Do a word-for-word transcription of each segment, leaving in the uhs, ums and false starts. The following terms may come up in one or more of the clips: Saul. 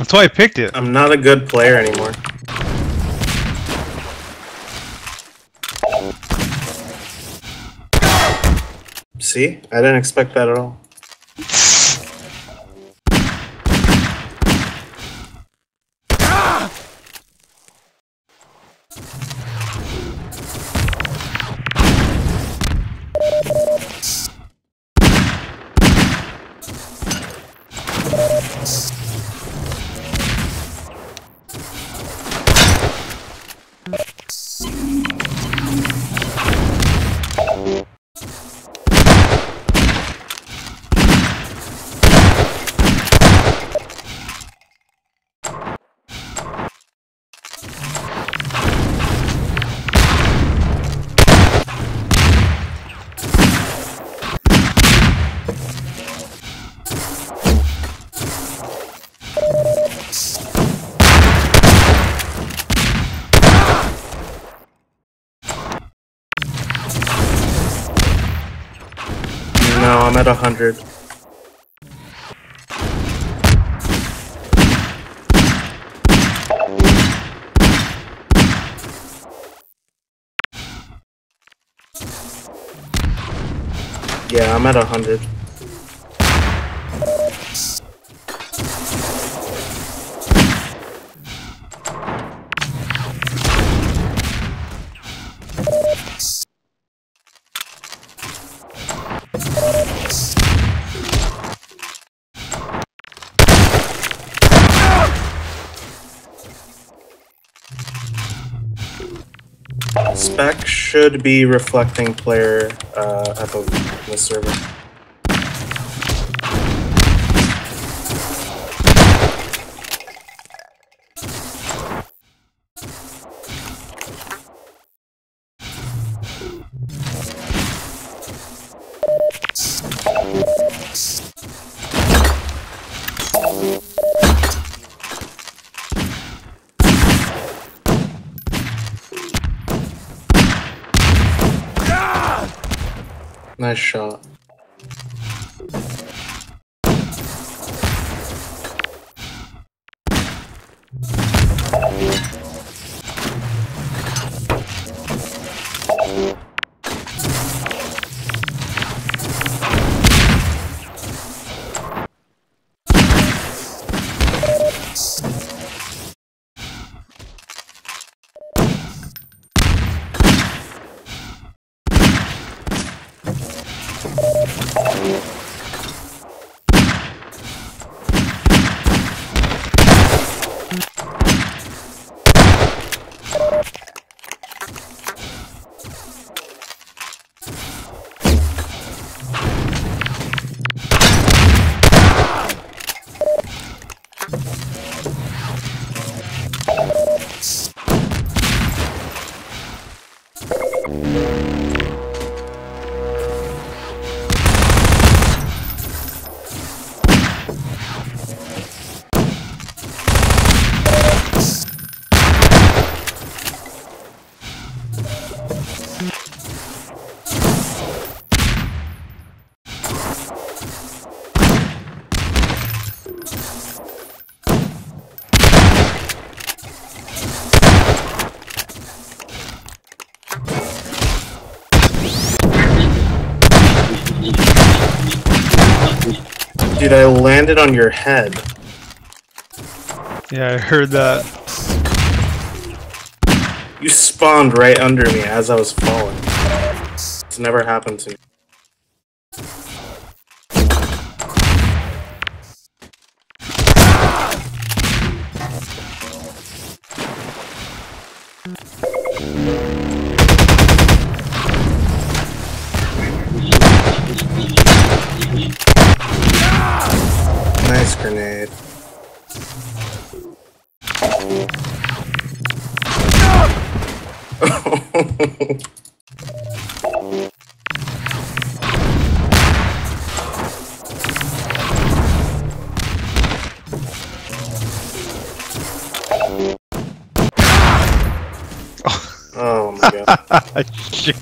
That's why I picked it. I'm not a good player anymore. See? I didn't expect that at all. I'm at a hundred. Yeah, I'm at a hundred. Spec should be reflecting player uh, at the, the server. Nice shot. Dude, I landed on your head. Yeah, I heard that. You spawned right under me as I was falling. It's never happened to me. Nice grenade. Oh my god. Shit.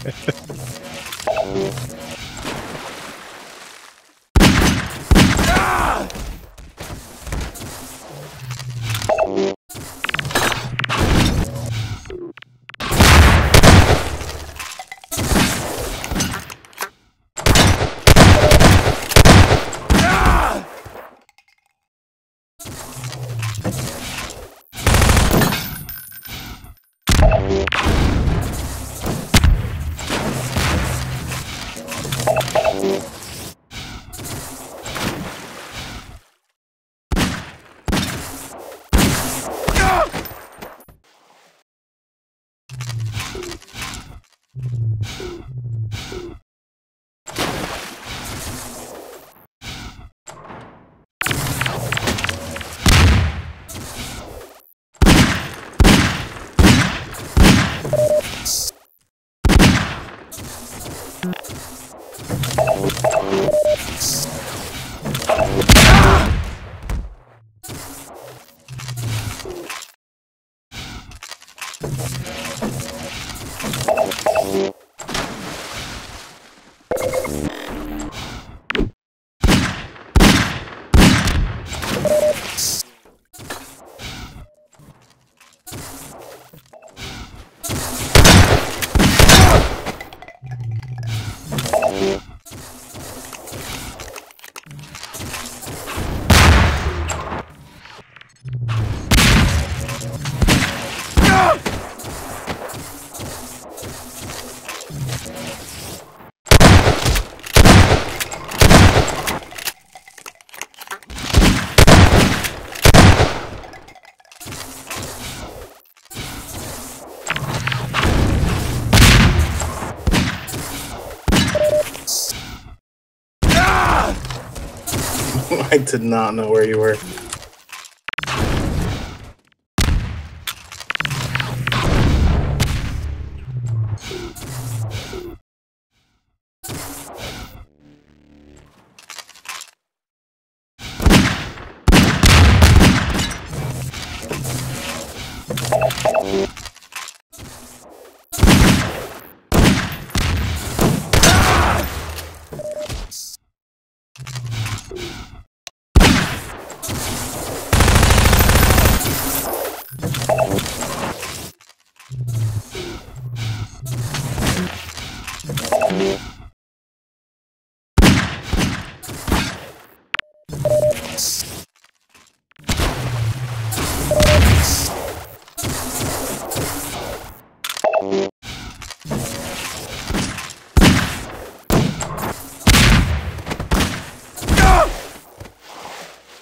I did not know where you were.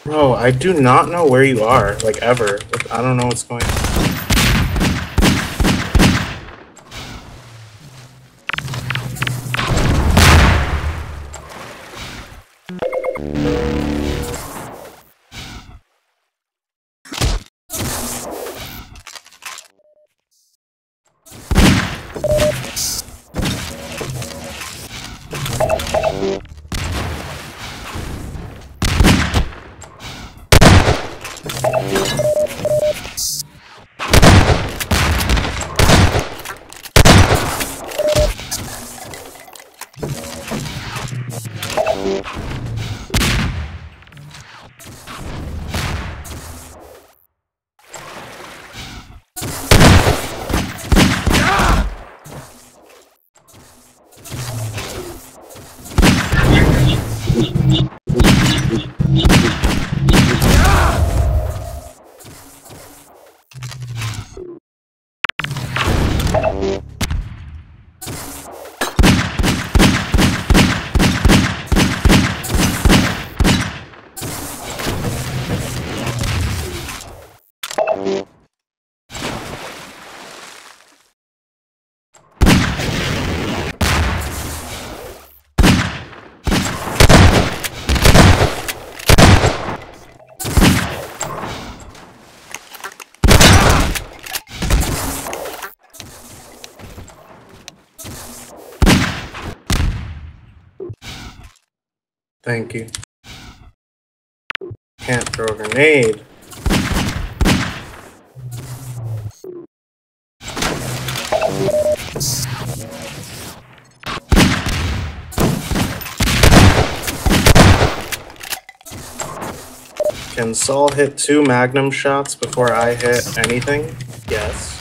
Bro, I do not know where you are, like, ever. Like, I don't know what's going on. Thank you. Can't throw a grenade. Can Saul hit two magnum shots before I hit anything? Yes.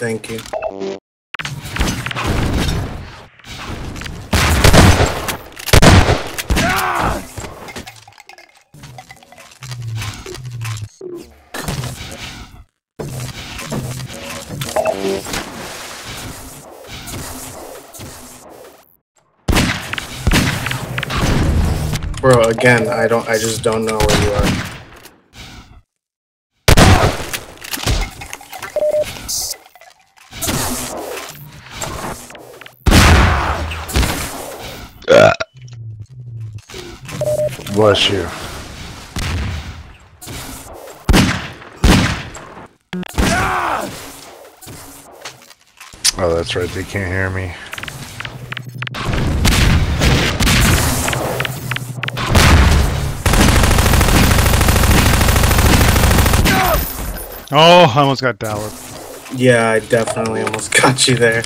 Thank you. Bro, again, I don't I just don't know where you are. Bless you. Oh, that's right, they can't hear me. Oh, I almost got dowered. Yeah, I definitely almost got you there.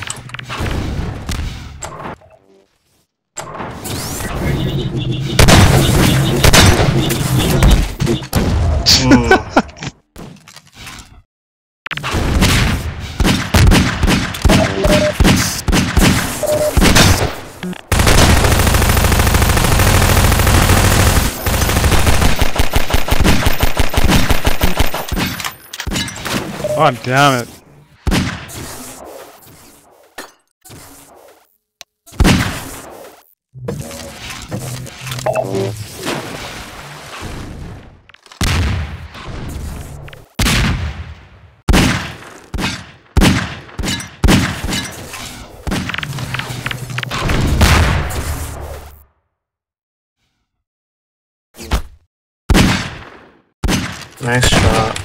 God damn it. Nice shot.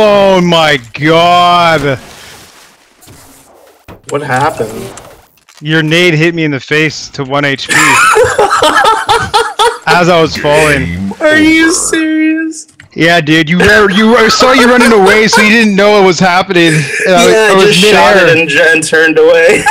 Oh my god! What happened? Your nade hit me in the face to one H P. As I was falling. Are you serious? Yeah, dude. You were, you were, saw you running away, so you didn't know what was happening. And yeah, I, I was just shot it and, and turned away.